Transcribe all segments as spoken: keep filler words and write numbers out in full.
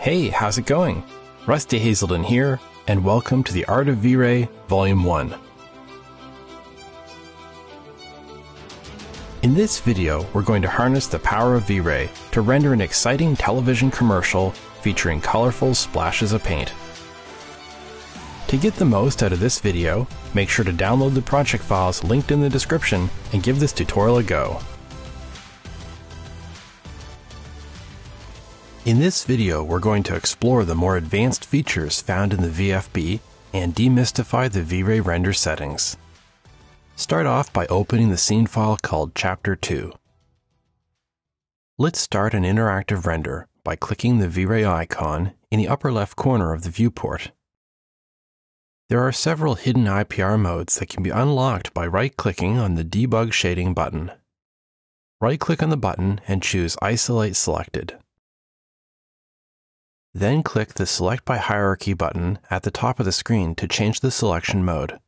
Hey, how's it going? Rusty Hazelden here, and welcome to The Art of V-Ray, Volume one. In this video, we're going to harness the power of V-Ray to render an exciting television commercial featuring colorful splashes of paint. To get the most out of this video, make sure to download the project files linked in the description and give this tutorial a go. In this video, we're going to explore the more advanced features found in the V F B and demystify the V-Ray render settings. Start off by opening the scene file called Chapter two. Let's start an interactive render by clicking the V-Ray icon in the upper left corner of the viewport. There are several hidden I P R modes that can be unlocked by right-clicking on the Debug Shading button. Right-click on the button and choose Isolate Selected. Then click the Select by Hierarchy button at the top of the screen to change the selection mode.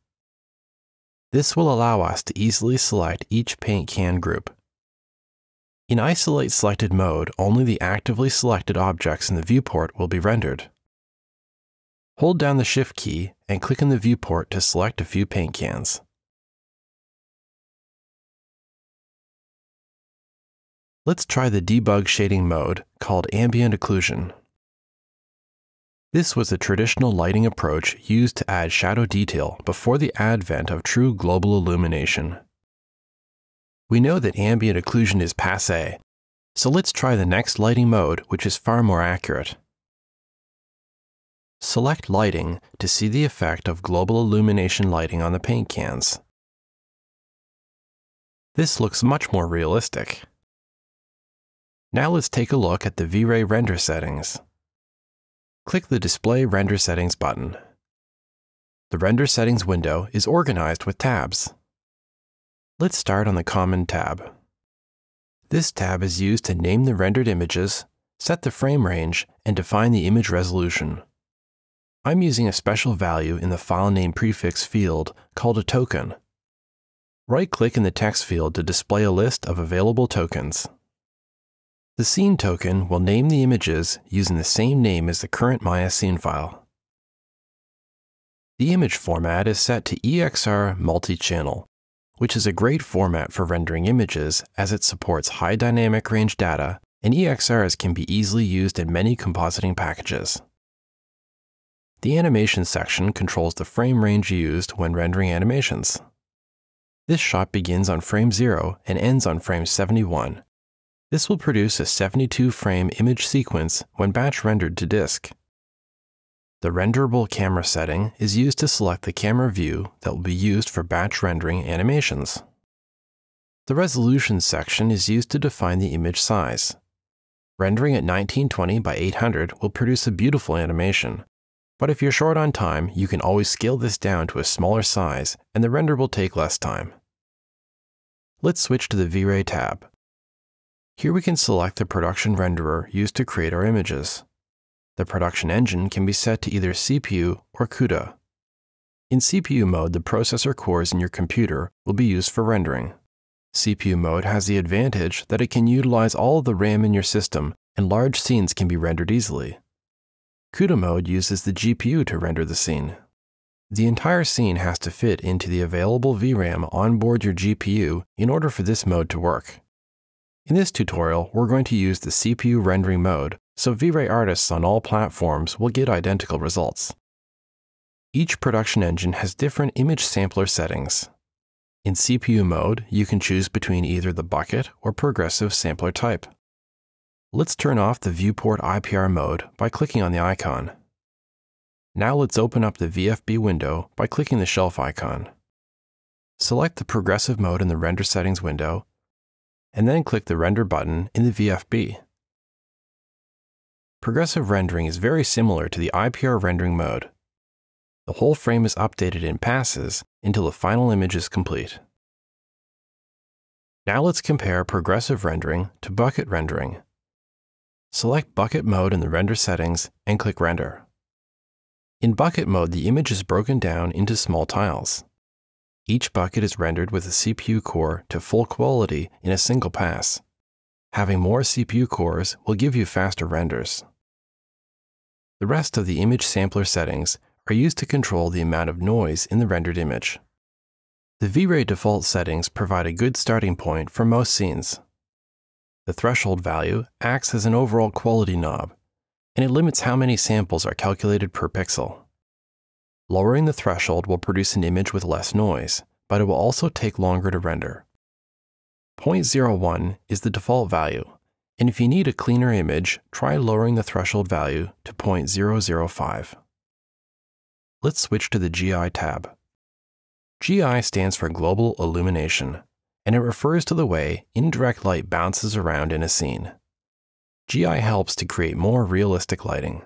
This will allow us to easily select each paint can group. In Isolate Selected mode, only the actively selected objects in the viewport will be rendered. Hold down the Shift key and click in the viewport to select a few paint cans. Let's try the Debug Shading mode called Ambient Occlusion. This was a traditional lighting approach used to add shadow detail before the advent of true global illumination. We know that ambient occlusion is passé, so let's try the next lighting mode, which is far more accurate. Select Lighting to see the effect of global illumination lighting on the paint cans. This looks much more realistic. Now let's take a look at the V-Ray render settings. Click the Display Render Settings button. The Render Settings window is organized with tabs. Let's start on the Common tab. This tab is used to name the rendered images, set the frame range, and define the image resolution. I'm using a special value in the file name prefix field called a token. Right-click in the text field to display a list of available tokens. The scene token will name the images using the same name as the current Maya scene file. The image format is set to E X R multi-channel, which is a great format for rendering images as it supports high dynamic range data, and E X Rs can be easily used in many compositing packages. The animation section controls the frame range used when rendering animations. This shot begins on frame zero and ends on frame seventy-one. This will produce a seventy-two frame image sequence when batch rendered to disk. The renderable camera setting is used to select the camera view that will be used for batch rendering animations. The resolution section is used to define the image size. Rendering at nineteen twenty by eight hundred will produce a beautiful animation. But if you're short on time, you can always scale this down to a smaller size and the render will take less time. Let's switch to the V-Ray tab. Here we can select the production renderer used to create our images. The production engine can be set to either C P U or CUDA. In C P U mode, the processor cores in your computer will be used for rendering. C P U mode has the advantage that it can utilize all the RAM in your system and large scenes can be rendered easily. CUDA mode uses the G P U to render the scene. The entire scene has to fit into the available V RAM onboard your G P U in order for this mode to work. In this tutorial, we're going to use the C P U rendering mode, so V-Ray artists on all platforms will get identical results. Each production engine has different image sampler settings. In C P U mode, you can choose between either the bucket or progressive sampler type. Let's turn off the viewport I P R mode by clicking on the icon. Now let's open up the V F B window by clicking the shelf icon. Select the progressive mode in the render settings window, and then click the render button in the V F B. Progressive rendering is very similar to the I P R rendering mode. The whole frame is updated in passes until the final image is complete. Now let's compare progressive rendering to bucket rendering. Select Bucket mode in the Render Settings and click Render. In Bucket mode, the image is broken down into small tiles. Each bucket is rendered with a C P U core to full quality in a single pass. Having more C P U cores will give you faster renders. The rest of the image sampler settings are used to control the amount of noise in the rendered image. The V-Ray default settings provide a good starting point for most scenes. The threshold value acts as an overall quality knob, and it limits how many samples are calculated per pixel. Lowering the threshold will produce an image with less noise, but it will also take longer to render. zero point zero one is the default value, and if you need a cleaner image, try lowering the threshold value to zero point zero zero five. Let's switch to the G I tab. G I stands for Global Illumination, and it refers to the way indirect light bounces around in a scene. G I helps to create more realistic lighting.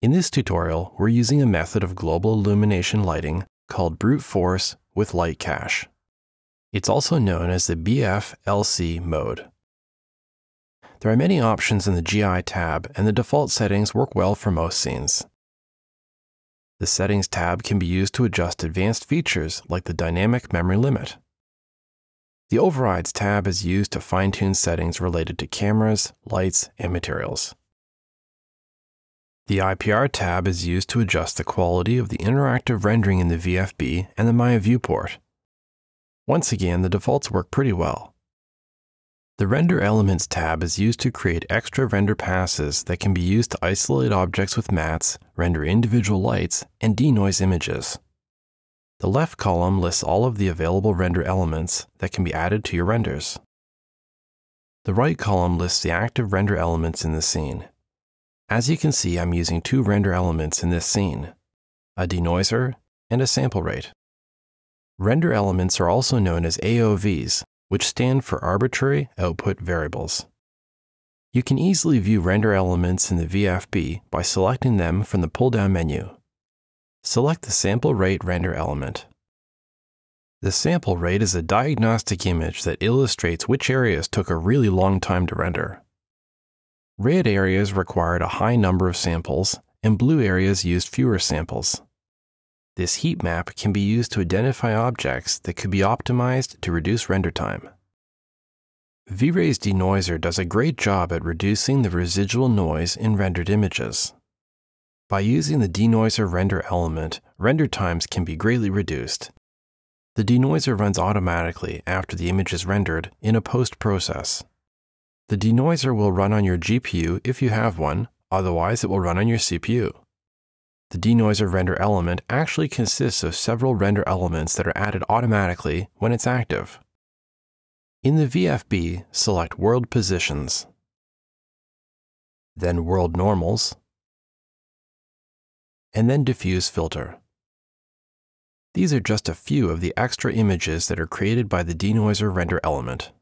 In this tutorial, we're using a method of global illumination lighting called brute force with light cache. It's also known as the B F L C mode. There are many options in the G I tab, and the default settings work well for most scenes. The Settings tab can be used to adjust advanced features like the dynamic memory limit. The Overrides tab is used to fine-tune settings related to cameras, lights, and materials. The I P R tab is used to adjust the quality of the interactive rendering in the V F B and the Maya viewport. Once again, the defaults work pretty well. The Render Elements tab is used to create extra render passes that can be used to isolate objects with mats, render individual lights, and denoise images. The left column lists all of the available render elements that can be added to your renders. The right column lists the active render elements in the scene. As you can see, I'm using two render elements in this scene, a denoiser and a sample rate. Render elements are also known as A O Vs, which stand for Arbitrary Output Variables. You can easily view render elements in the V F B by selecting them from the pull-down menu. Select the sample rate render element. The sample rate is a diagnostic image that illustrates which areas took a really long time to render. Red areas required a high number of samples, and blue areas used fewer samples. This heat map can be used to identify objects that could be optimized to reduce render time. V-Ray's denoiser does a great job at reducing the residual noise in rendered images. By using the denoiser render element, render times can be greatly reduced. The denoiser runs automatically after the image is rendered in a post-process. The denoiser will run on your G P U if you have one, otherwise it will run on your C P U. The denoiser render element actually consists of several render elements that are added automatically when it's active. In the V F B, select World Positions, then World Normals, and then Diffuse Filter. These are just a few of the extra images that are created by the denoiser render element.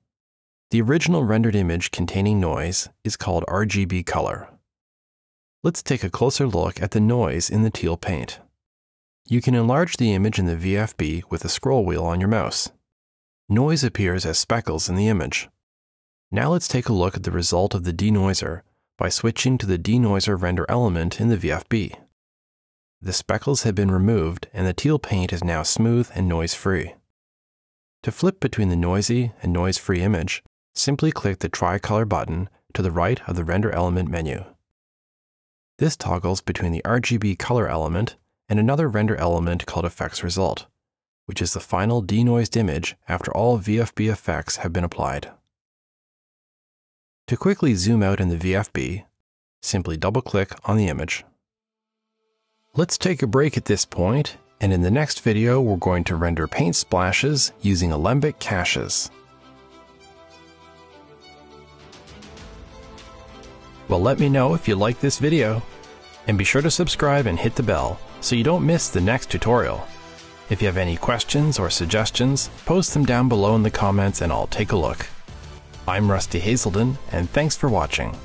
The original rendered image containing noise is called R G B color. Let's take a closer look at the noise in the teal paint. You can enlarge the image in the V F B with the scroll wheel on your mouse. Noise appears as speckles in the image. Now let's take a look at the result of the denoiser by switching to the denoiser render element in the V F B. The speckles have been removed and the teal paint is now smooth and noise-free. To flip between the noisy and noise-free image, simply click the tricolor button to the right of the render element menu. This toggles between the R G B color element and another render element called Effects Result, which is the final denoised image after all V F B effects have been applied. To quickly zoom out in the V F B, simply double-click on the image. Let's take a break at this point, and in the next video we're going to render paint splashes using Alembic caches. Well, let me know if you like this video, and be sure to subscribe and hit the bell so you don't miss the next tutorial. If you have any questions or suggestions, post them down below in the comments and I'll take a look. I'm Rusty Hazelden, and thanks for watching.